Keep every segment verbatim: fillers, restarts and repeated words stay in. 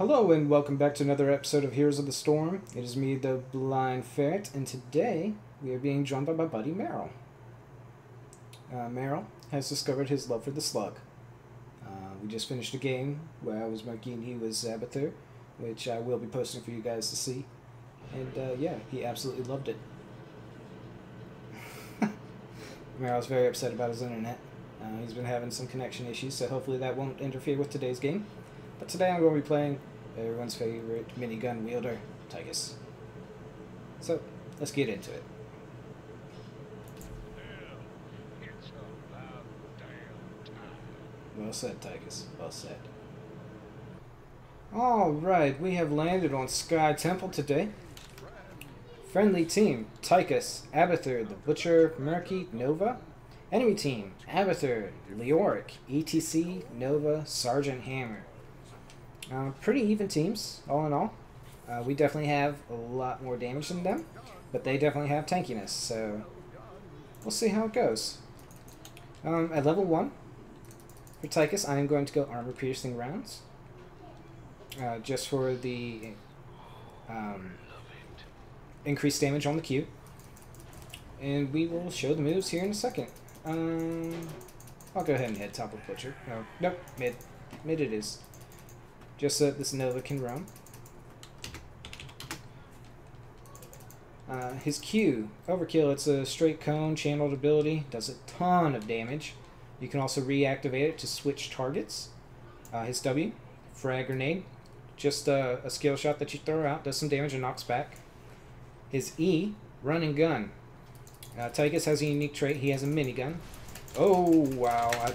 Hello and welcome back to another episode of Heroes of the Storm. It is me, the Blind Ferret, and today we are being joined by my buddy Meryl. Uh, Meryl has discovered his love for the slug. Uh, we just finished a game where I was Murky and he was Zabathur, which I will be posting for you guys to see. And uh, yeah, he absolutely loved it. Meryl's very upset about his internet. Uh, he's been having some connection issues, so hopefully that won't interfere with today's game. But today I'm going to be playing everyone's favorite minigun wielder, Tychus. So, let's get into it. Well said, Tychus. Well said. Alright, we have landed on Sky Temple today. Friendly team, Tychus, Abathur, The Butcher, Murky, Nova. Enemy team, Abathur, Leoric, E T C, Nova, Sergeant Hammer. Uh, pretty even teams, all in all. Uh, we definitely have a lot more damage than them, but they definitely have tankiness, so we'll see how it goes. Um, at level one, for Tychus, I am going to go armor-piercing rounds. Uh, just for the um, increased damage on the Q. And we will show the moves here in a second. Um, I'll go ahead and head top of Butcher. No, nope, mid. Mid it is. Just so that this Nova can roam. Uh, his Q, Overkill, it's a straight cone, channeled ability, does a ton of damage. You can also reactivate it to switch targets. Uh, his W, Frag Grenade, just uh, a skill shot that you throw out, does some damage and knocks back. His E, Run and Gun. Uh, Tychus has a unique trait, he has a minigun. Oh, wow, I,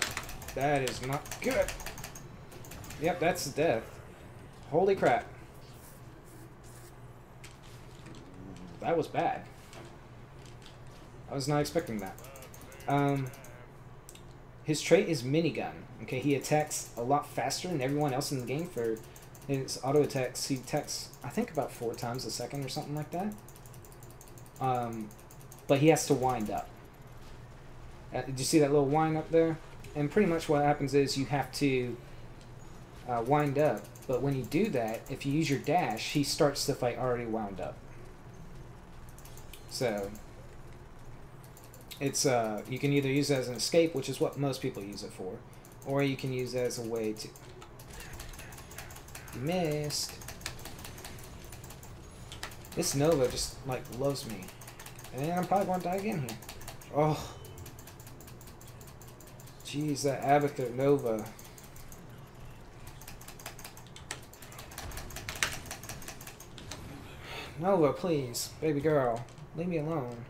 that is not good. Yep, that's death. Holy crap. That was bad. I was not expecting that. Um, his trait is minigun. Okay, he attacks a lot faster than everyone else in the game for his auto attacks. He attacks, I think, about four times a second or something like that. Um, but he has to wind up. Uh, did you see that little wind up there? And pretty much what happens is you have to Uh, wind up, but when you do that, if you use your dash, he starts the fight already wound up. So it's uh, you can either use it as an escape, which is what most people use it for, or you can use it as a way to missed. This Nova just like loves me, and I'm probably going to die again here. Oh, jeez, that Abathur Nova. Nova, please, baby girl, leave me alone.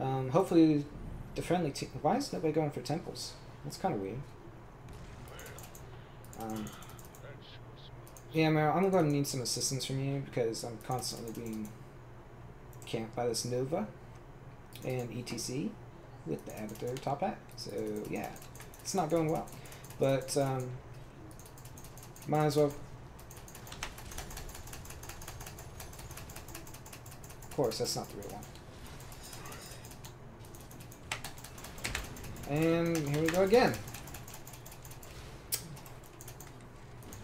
Um, hopefully the friendly team... Why is nobody going for temples? That's kind of weird. Um, yeah, Meryl, I'm going to need some assistance from you because I'm constantly being camped by this Nova and E T C with the Abathur top hat. So, yeah, it's not going well. But, um, might as well... Of course, that's not the real one. And here we go again.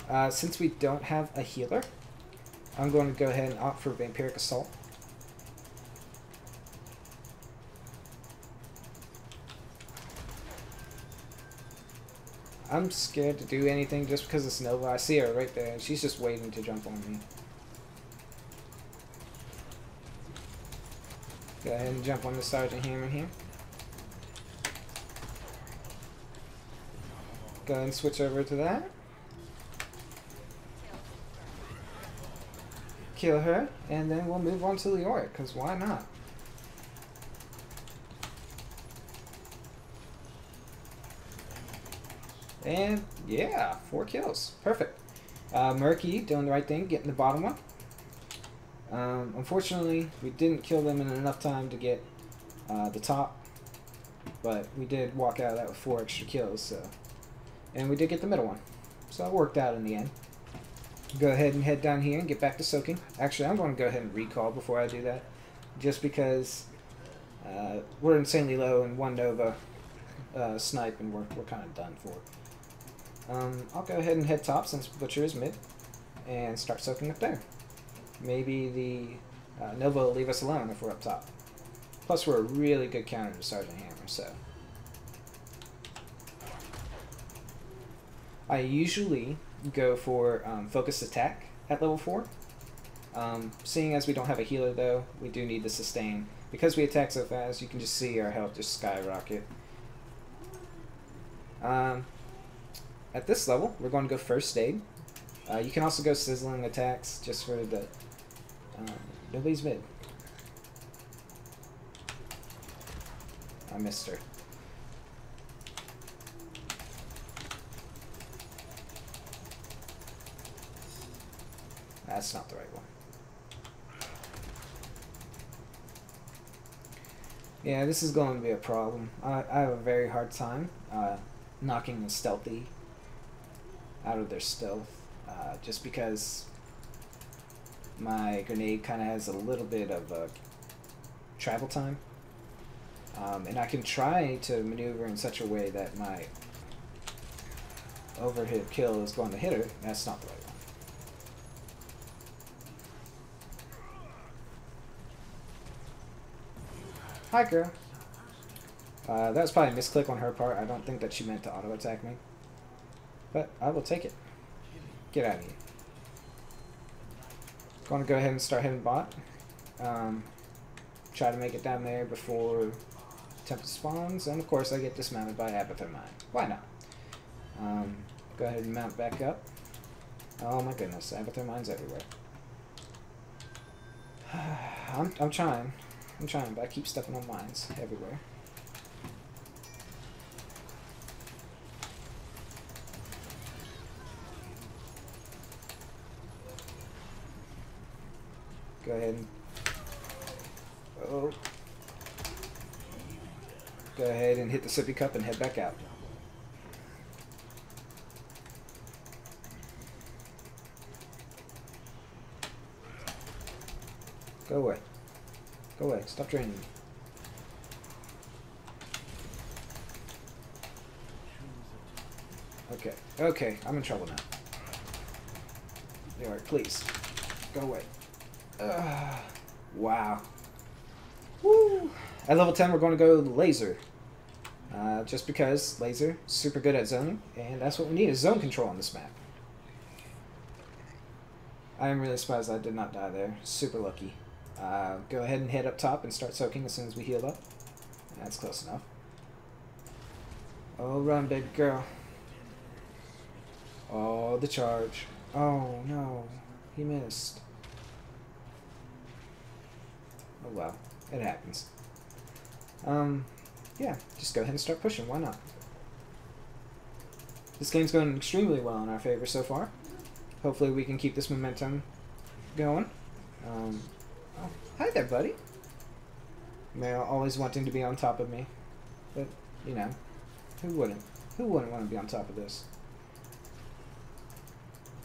Uh, since we don't have a healer, I'm going to go ahead and opt for Vampiric Assault. I'm scared to do anything just because it's Nova. I see her right there, and she's just waiting to jump on me. Go ahead and jump on the Sergeant Hammer here. Go ahead and switch over to that. Kill her, and then we'll move on to Leoric, because why not? And yeah, four kills. Perfect. Uh, Murky doing the right thing, getting the bottom one. Um, unfortunately, we didn't kill them in enough time to get uh, the top, but we did walk out of that with four extra kills, so, and we did get the middle one, so it worked out in the end. Go ahead and head down here and get back to soaking. Actually, I'm going to go ahead and recall before I do that, just because uh, we're insanely low and one Nova uh, snipe, and we're, we're kind of done for. Um, I'll go ahead and head top since Butcher is mid. and start soaking up there. Maybe the uh, Nova will leave us alone if we're up top. Plus, we're a really good counter to Sergeant Hammer, so... I usually go for um, Focus Attack at level four. Um, seeing as we don't have a healer, though, we do need to sustain. Because we attack so fast, you can just see our health just skyrocket. Um, at this level, we're going to go First Aid. Uh, you can also go Sizzling Attacks, just for the... Um, nobody's mid. I missed her. That's not the right one. Yeah, this is going to be a problem. I, I have a very hard time uh, knocking the stealthy out of their stealth, uh, just because my grenade kind of has a little bit of a travel time. Um, and I can try to maneuver in such a way that my overhead kill is going to hit her. That's not the right one. Hi, girl. Uh, that was probably a misclick on her part. I don't think that she meant to auto-attack me. But I will take it. Get out of here. Going to go ahead and start hitting bot. Um, try to make it down there before Tempest spawns. And, of course, I get dismounted by Abathur Mine. Why not? Um, go ahead and mount back up. Oh, my goodness. Abathur Mine's everywhere. I'm, I'm trying. I'm trying, but I keep stepping on mines everywhere. Go ahead and... Oh. Go ahead and hit the sippy cup and head back out. Go away. Go away, stop draining me. Okay, okay, I'm in trouble now. Leoric, please. Go away. Ugh. Wow. Woo! At level ten, we're going to go laser. Uh, just because laser is super good at zoning, and that's what we need, is zone control on this map. I am really surprised I did not die there. Super lucky. Uh, go ahead and head up top and start soaking as soon as we heal up. That's close enough. Oh, run, big girl. Oh, the charge. Oh, no. He missed. Oh, well. It happens. Um, yeah. Just go ahead and start pushing. Why not? This game's going extremely well in our favor so far. Hopefully we can keep this momentum going. Um... Oh, hi there, buddy. Meryl always wanting to be on top of me. But, you know, who wouldn't? Who wouldn't want to be on top of this?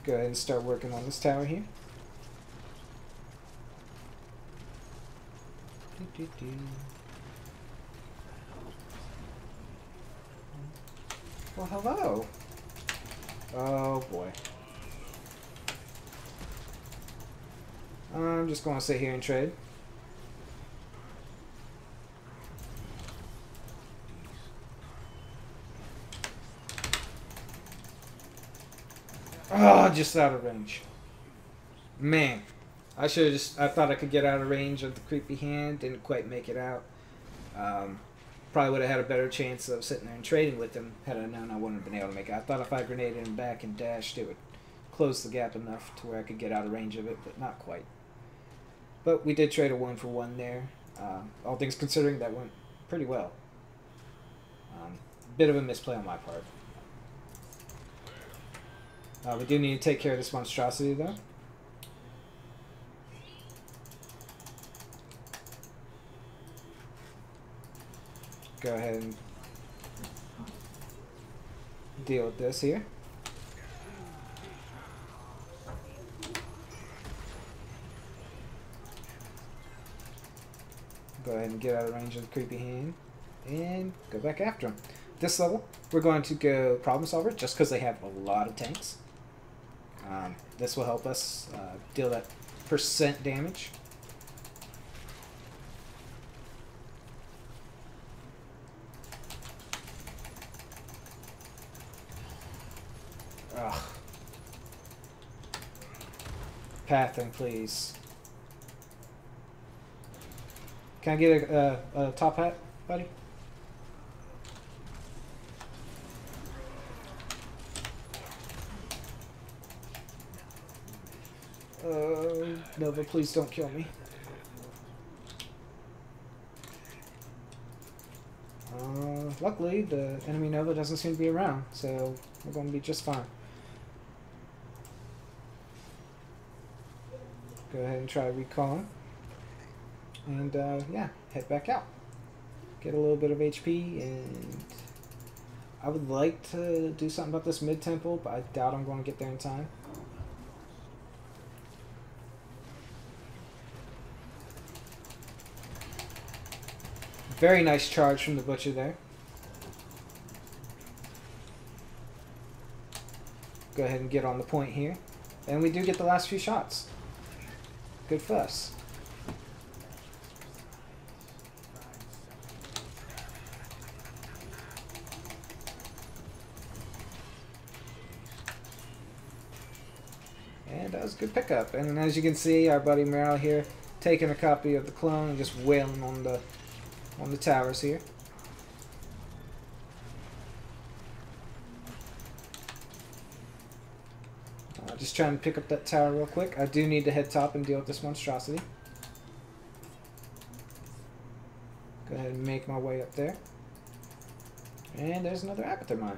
Go ahead and start working on this tower here. Do, do, do. Well, hello. Oh, boy. I'm just going to sit here and trade. Oh, just out of range. Man, I should have just... I thought I could get out of range of the creepy hand. Didn't quite make it out. Um, probably would have had a better chance of sitting there and trading with him had I known I wouldn't have been able to make it. I thought if I grenaded him back and dashed, it would close the gap enough to where I could get out of range of it, but not quite. But we did trade a one for one there. Uh, all things considering, that went pretty well. Um, bit of a misplay on my part. Uh, we do need to take care of this monstrosity, though. Go ahead and deal with this here. Go ahead and get out of range of the creepy hand and go back after him. This level, we're going to go Problem Solver just because they have a lot of tanks. Um, this will help us uh, deal that percent damage. Ugh. Pathing, please. Can I get a, a, a top hat, buddy? Uh, Nova, please don't kill me. Uh, luckily, the enemy Nova doesn't seem to be around, so we're going to be just fine. Go ahead and try recalling. And, uh, yeah, head back out. Get a little bit of H P, and I would like to do something about this mid-temple, but I doubt I'm going to get there in time. Very nice charge from the Butcher there. Go ahead and get on the point here. And we do get the last few shots. Good for us. And that was a good pickup. And as you can see, our buddy Meryl here taking a copy of the clone and just wailing on the on the towers here. Uh, just trying to pick up that tower real quick. I do need to head top and deal with this monstrosity. Go ahead and make my way up there. And there's another Abathur mine.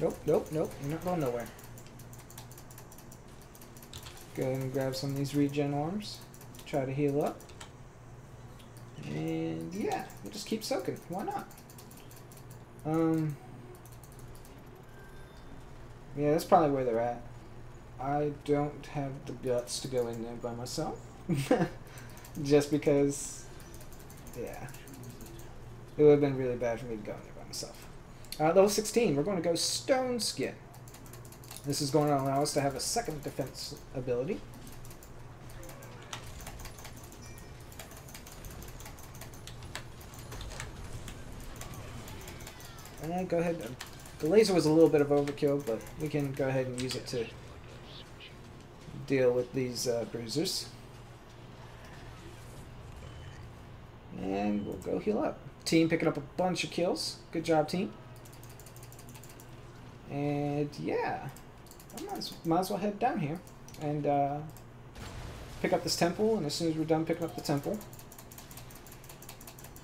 Nope, nope, nope, you're not going nowhere. Go ahead and grab some of these regen arms. Try to heal up. And yeah, we'll just keep soaking. Why not? Um. Yeah, that's probably where they're at. I don't have the guts to go in there by myself. Just because, yeah. It would have been really bad for me to go in there by myself. Uh, level sixteen, we're going to go Stone Skin. This is going to allow us to have a second defense ability. And go ahead. The laser was a little bit of overkill, but we can go ahead and use it to deal with these uh, bruisers. And we'll go heal up. Team picking up a bunch of kills. Good job, team. And yeah, I might as, might as well head down here and uh, pick up this temple. And as soon as we're done picking up the temple,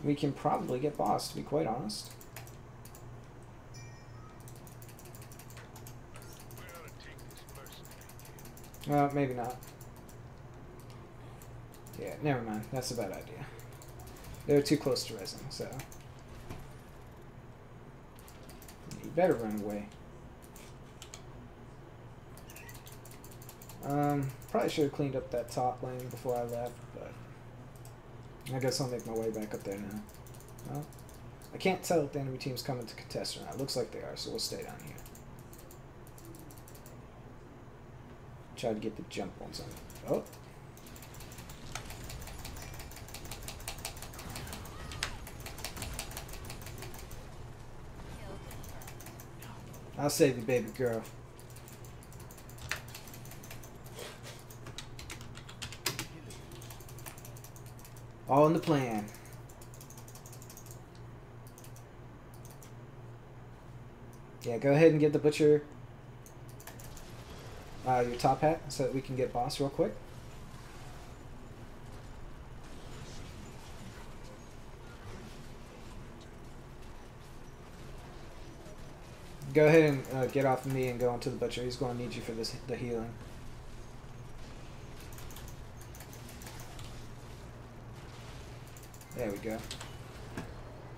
we can probably get boss, to be quite honest. Well, maybe not. Yeah, never mind. That's a bad idea. They're too close to resin, so you better run away. Um, probably should have cleaned up that top lane before I left, but I guess I'll make my way back up there now. Well, I can't tell if the enemy team's coming to contest or not. It looks like they are, so we'll stay down here. Try to get the jump on something. Oh! I'll save you, baby girl. All in the plan. Yeah, go ahead and get the Butcher uh, your top hat so that we can get boss real quick. Go ahead and uh, get off of me and go onto the Butcher. He's going to need you for this the healing. There we go.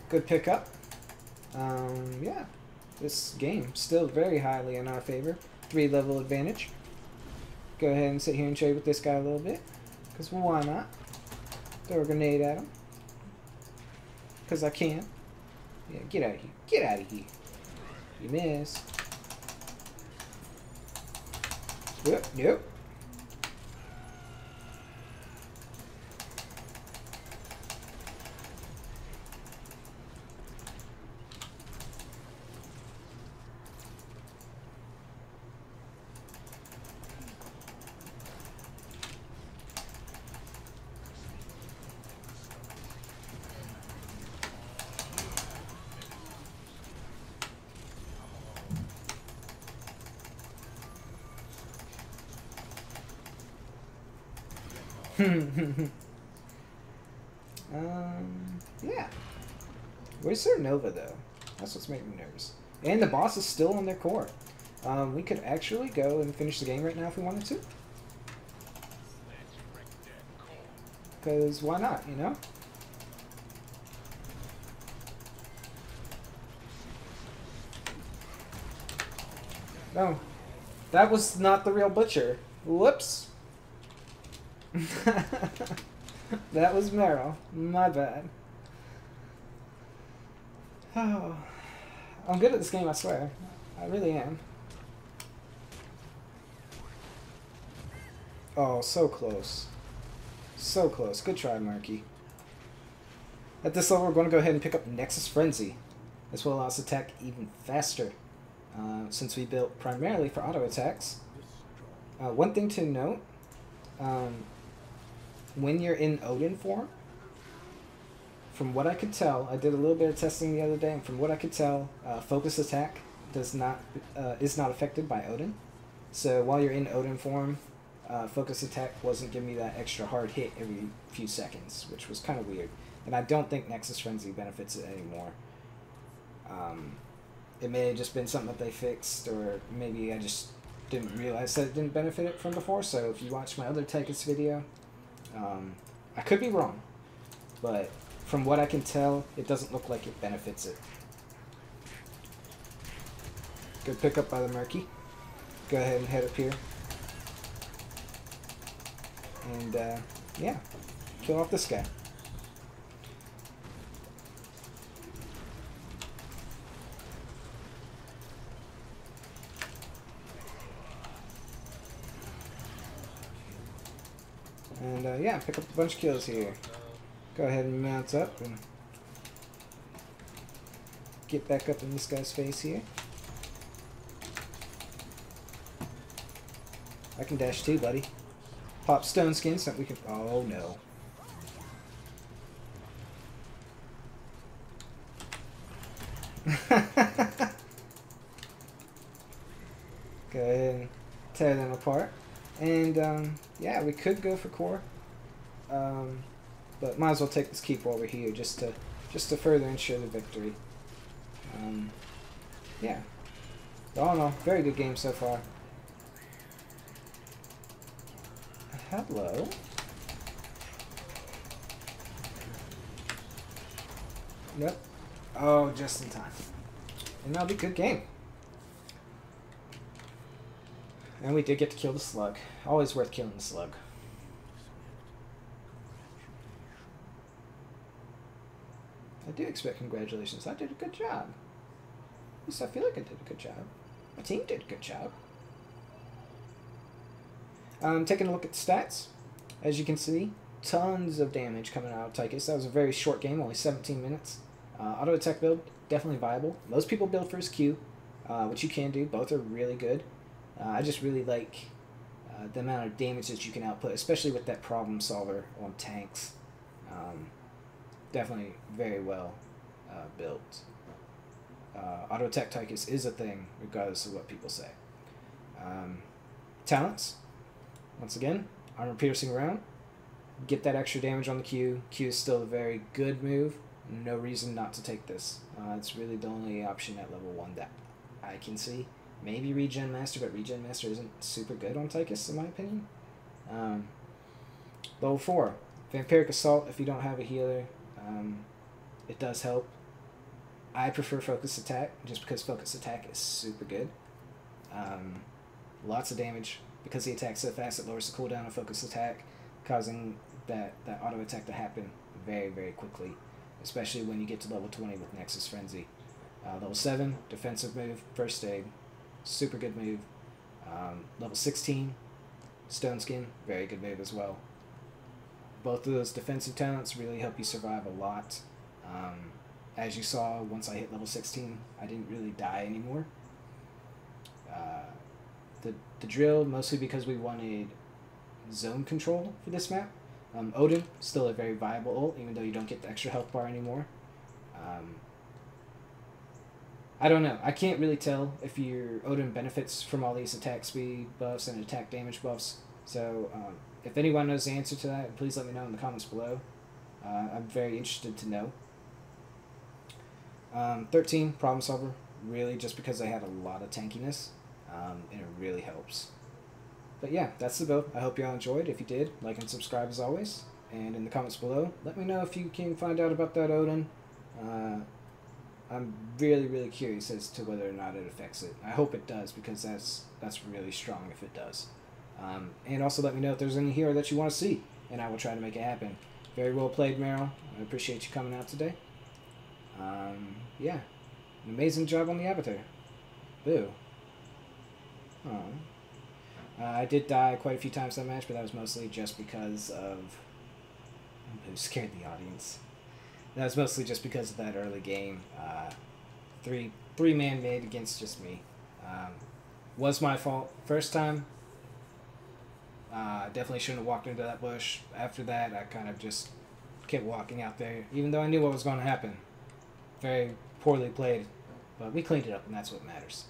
Good pickup. Um, yeah, this game still very highly in our favor. Three level advantage. Go ahead and sit here and trade with this guy a little bit, because why not? Throw a grenade at him. Because I can. Yeah, get out of here. Get out of here. You missed. Yep, yep. um, yeah. Where's their Nova, though? That's what's making me nervous. And the boss is still on their core. Um, we could actually go and finish the game right now if we wanted to. Because why not, you know? No. That was not the real Butcher. Whoops. That was Meryl. My bad. Oh, I'm good at this game, I swear. I really am. Oh, so close. So close. Good try, Murky. At this level, we're going to go ahead and pick up Nexus Frenzy. This will allow us to attack even faster, uh, since we built primarily for auto attacks. Uh, one thing to note, um... when you're in Odin form, from what I could tell, I did a little bit of testing the other day, and from what I could tell, uh, Focus Attack does not uh, is not affected by Odin. So while you're in Odin form, uh, Focus Attack wasn't giving me that extra hard hit every few seconds, which was kind of weird. And I don't think Nexus Frenzy benefits it anymore. Um, it may have just been something that they fixed, or maybe I just didn't realize that it didn't benefit it from before. So if you watch my other Tychus video, Um, I could be wrong, but from what I can tell, it doesn't look like it benefits it. Good pickup by the Murky. Go ahead and head up here. And, uh, yeah. Kill off this guy. And, uh, yeah, pick up a bunch of kills here. Go ahead and mount up and get back up in this guy's face here. I can dash too, buddy. Pop Stone Skin so that we can... Oh, no. Go ahead and tear them apart. And, um, yeah, we could go for core, um, but might as well take this keep while we're here, just to, just to further ensure the victory. Um, yeah. All in all, very good game so far. Hello. Nope. Oh, just in time. And that'll be a good game. And we did get to kill the slug. Always worth killing the slug. I do expect congratulations. I did a good job. At least I feel like I did a good job. My team did a good job. Um, taking a look at the stats. As you can see, tons of damage coming out of Tychus. That was a very short game, only seventeen minutes. Uh, auto attack build, definitely viable. Most people build for his Q, uh, which you can do. Both are really good. Uh, I just really like uh, the amount of damage that you can output, especially with that Problem Solver on tanks. Um, definitely very well uh, built. Uh, Auto Attack Tychus is a thing, regardless of what people say. Um, talents, once again, armor-piercing round. Get that extra damage on the Q. Q is still a very good move. No reason not to take this. Uh, it's really the only option at level one that I can see. Maybe Regen Master, but Regen Master isn't super good on Tychus, in my opinion. Um, level four. Vampiric Assault, if you don't have a healer, um, it does help. I prefer Focus Attack, just because Focus Attack is super good. Um, lots of damage, because he attacks so fast, it lowers the cooldown of Focus Attack, causing that, that auto attack to happen very, very quickly, especially when you get to level twenty with Nexus Frenzy. Uh, level seven, Defensive Move, First Aid, super good move. Um, level sixteen, Stone Skin, very good move as well. Both of those defensive talents really help you survive a lot. Um, as you saw, once I hit level sixteen, I didn't really die anymore. Uh, the, the drill, mostly because we wanted zone control for this map. Um, Odin, still a very viable ult, even though you don't get the extra health bar anymore. Um, I don't know. I can't really tell if your Odin benefits from all these attack speed buffs and attack damage buffs. So um, if anyone knows the answer to that, please let me know in the comments below. Uh, I'm very interested to know. Um, thirteen, Problem Solver. Really just because I had a lot of tankiness, um, and it really helps. But yeah, that's the build. I hope you all enjoyed. If you did, like and subscribe as always. And in the comments below, let me know if you can find out about that Odin. Uh, I'm really, really curious as to whether or not it affects it. I hope it does, because that's that's really strong if it does. Um, and also let me know if there's any hero that you want to see, and I will try to make it happen. Very well played, Meryl. I appreciate you coming out today. Um, yeah. An amazing job on the Abathur. Boo. Oh. Uh, I did die quite a few times that match, but that was mostly just because of... Who scared the audience? That was mostly just because of that early game. Uh, three, three man mid against just me. Um, was my fault first time. Uh, definitely shouldn't have walked into that bush. After that, I kind of just kept walking out there, even though I knew what was going to happen. Very poorly played, but we cleaned it up, and that's what matters.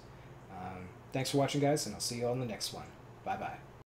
Um, thanks for watching, guys, and I'll see you all in the next one. Bye-bye.